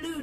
Blue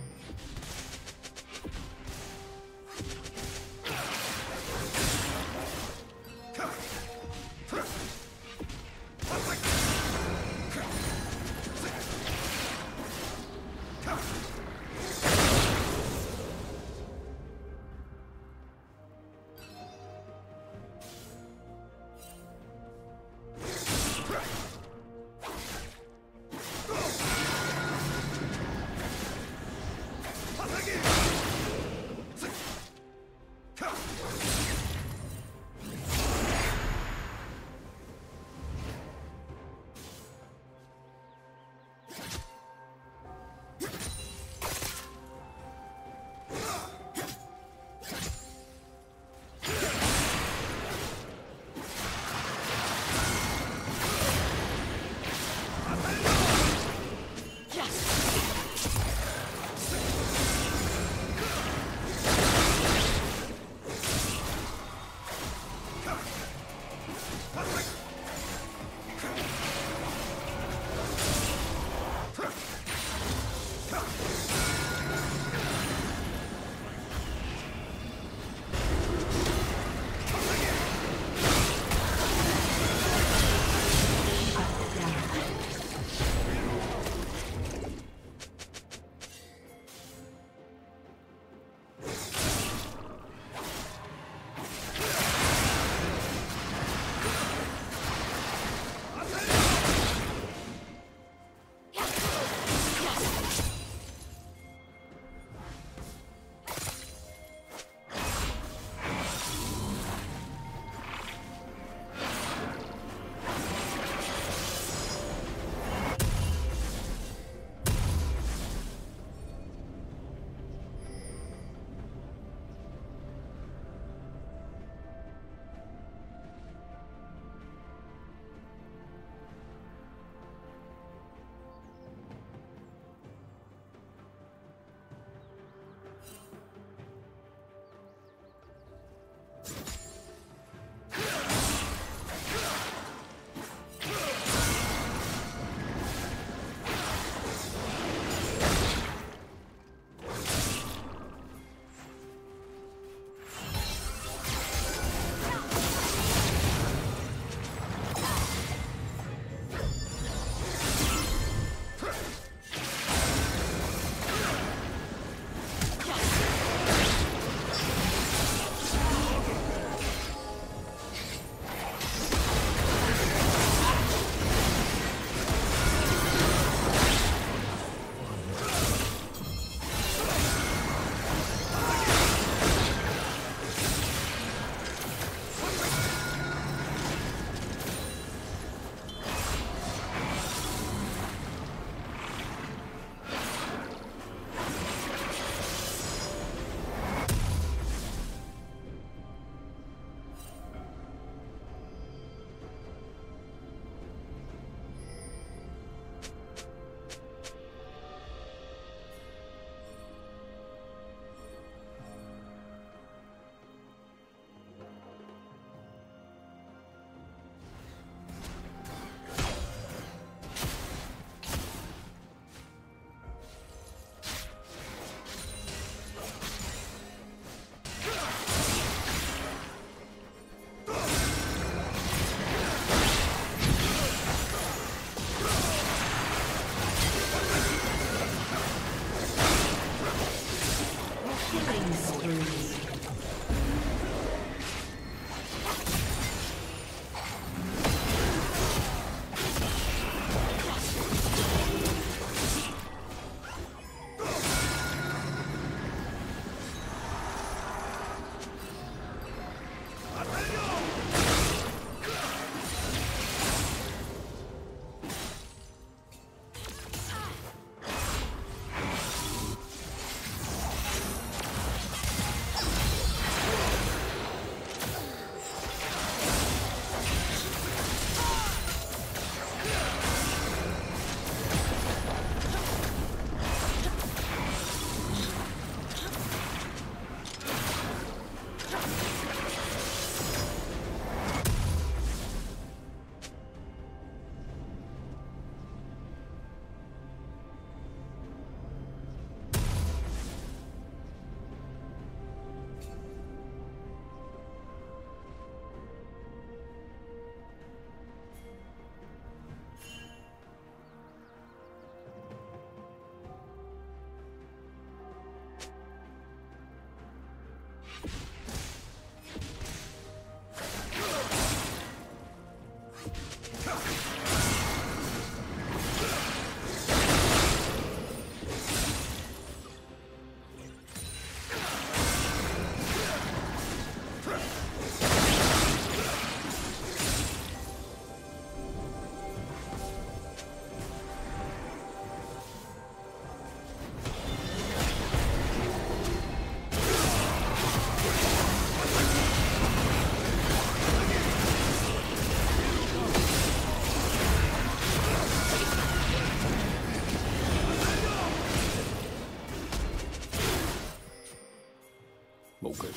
Mogul.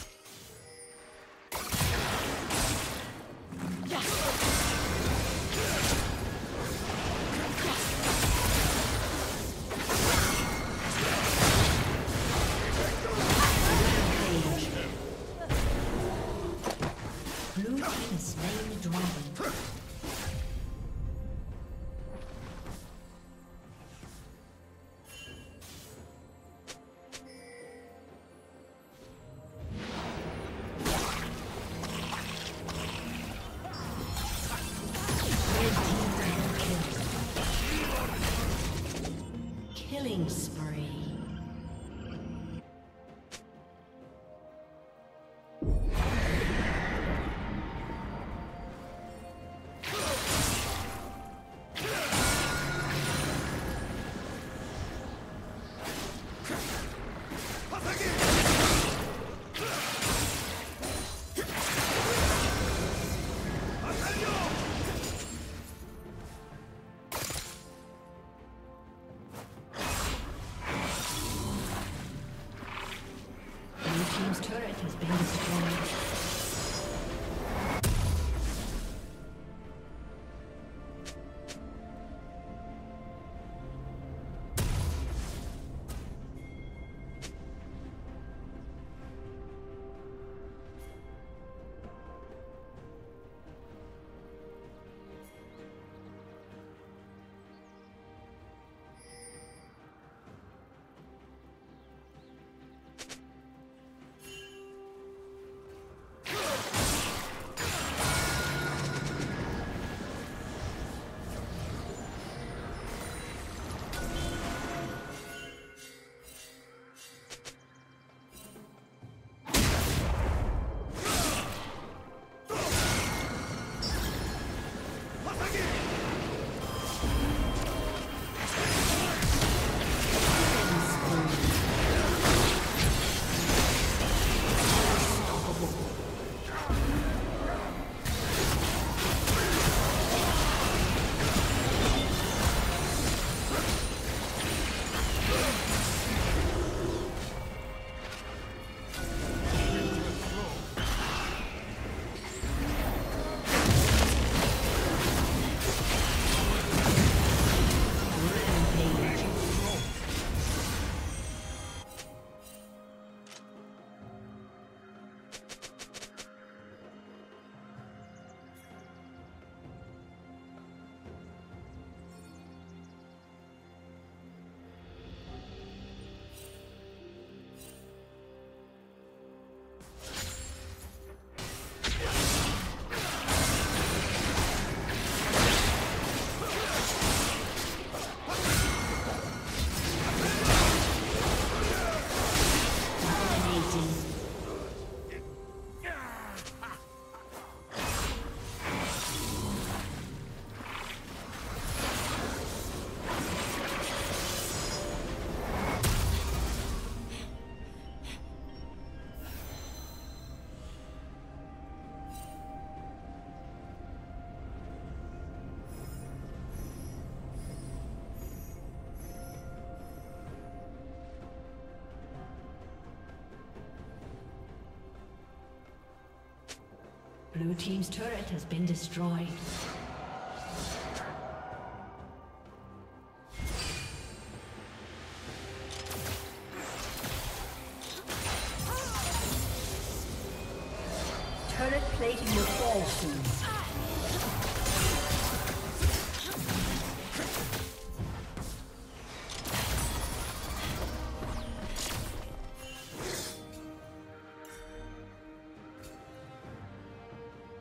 Blue team's turret has been destroyed. Turret plating will fall soon.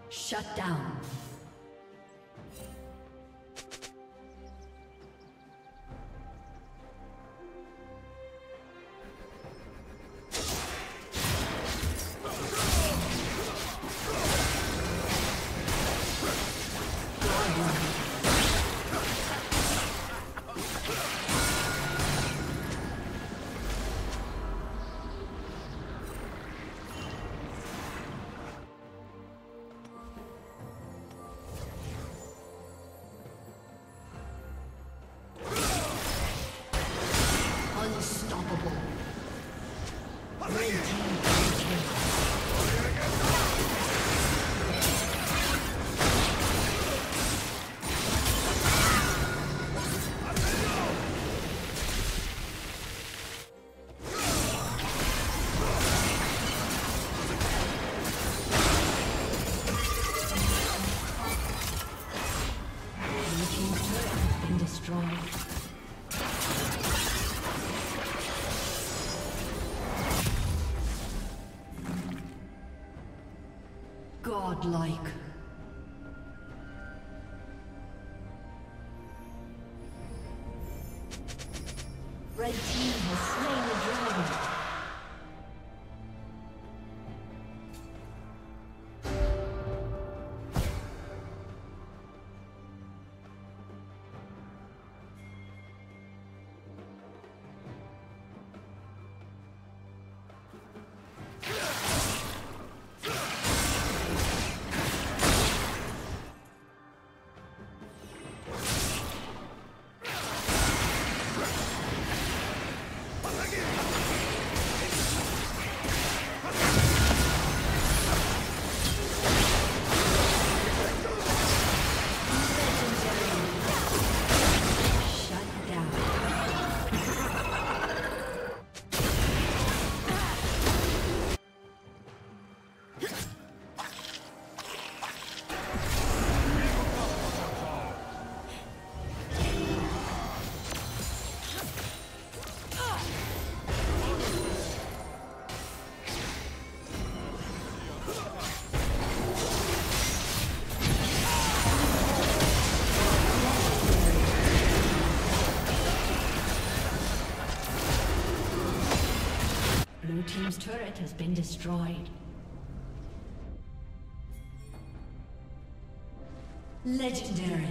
Shut down. Godlike. Red team has slain the dragon. Team's turret has been destroyed. Legendary.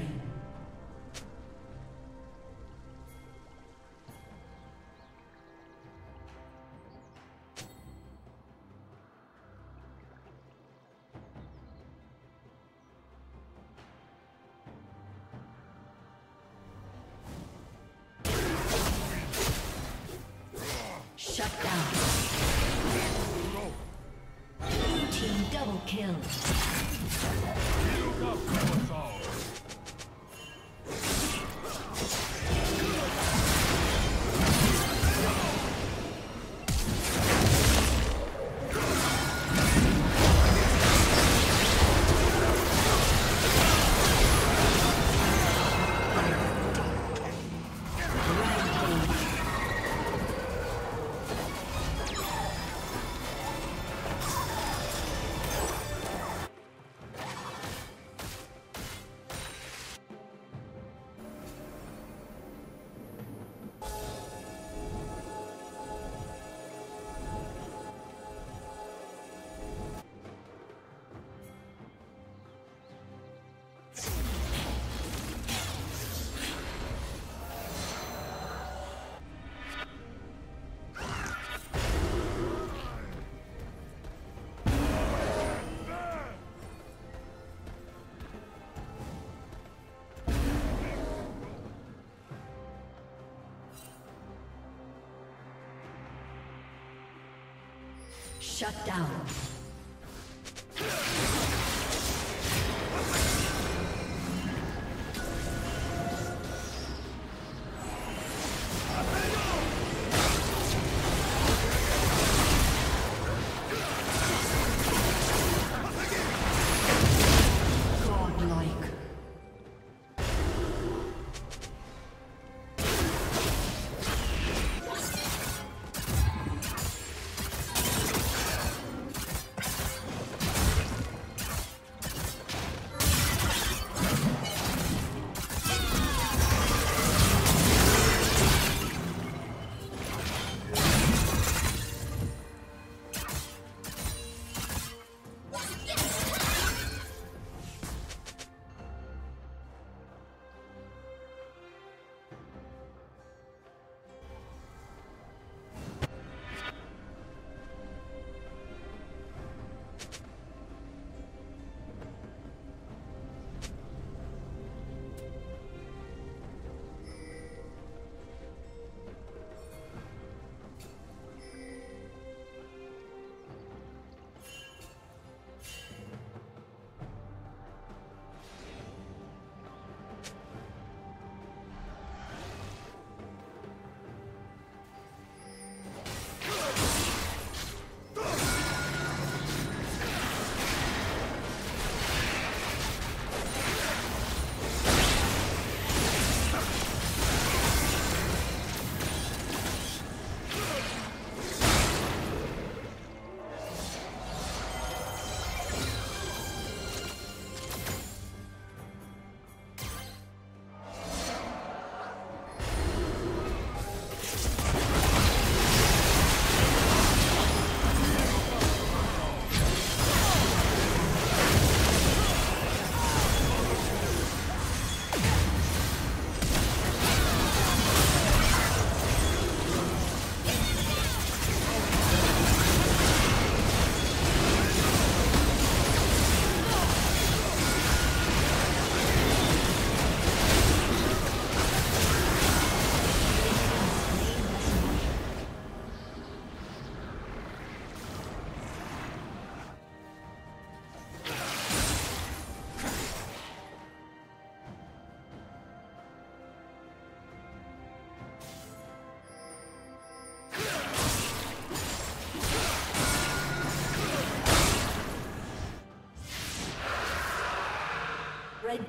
Shut down. Red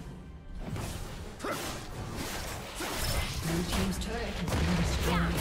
Blue team's turret has been destroyed.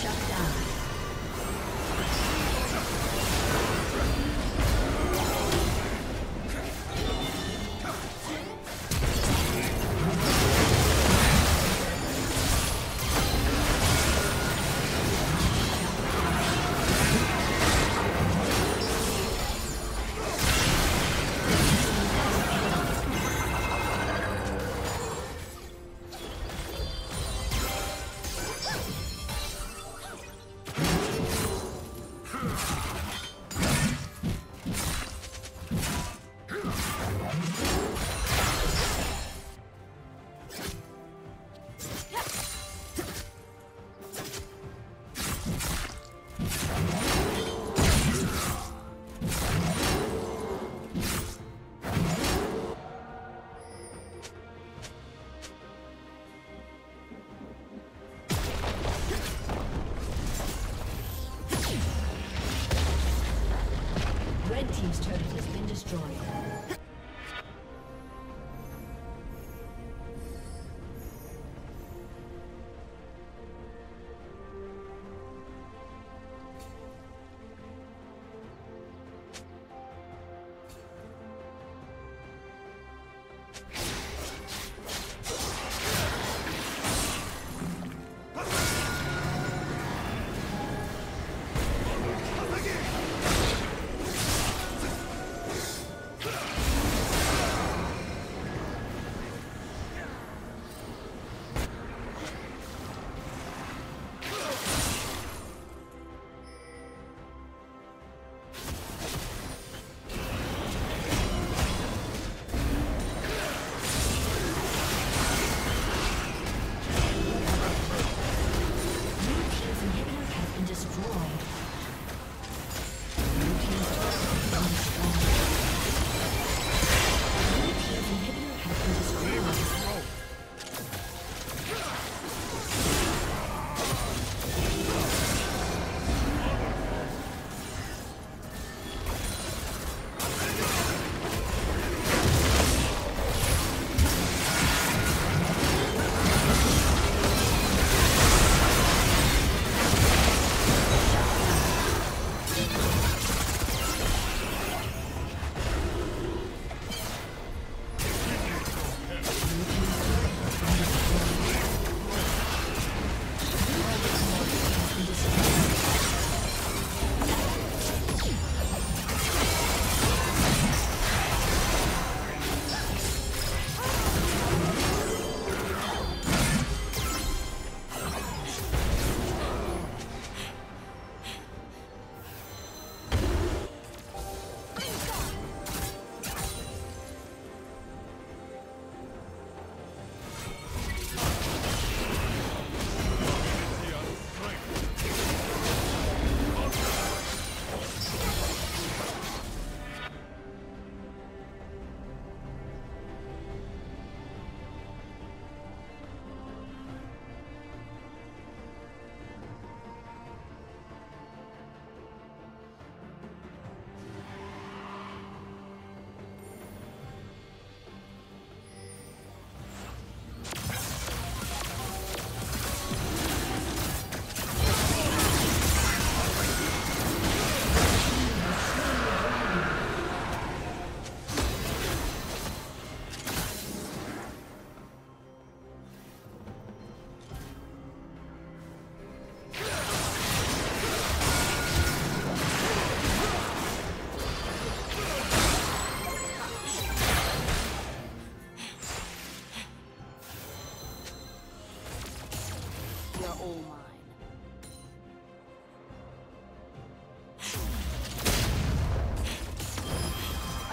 Shut down.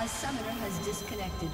A summoner has disconnected.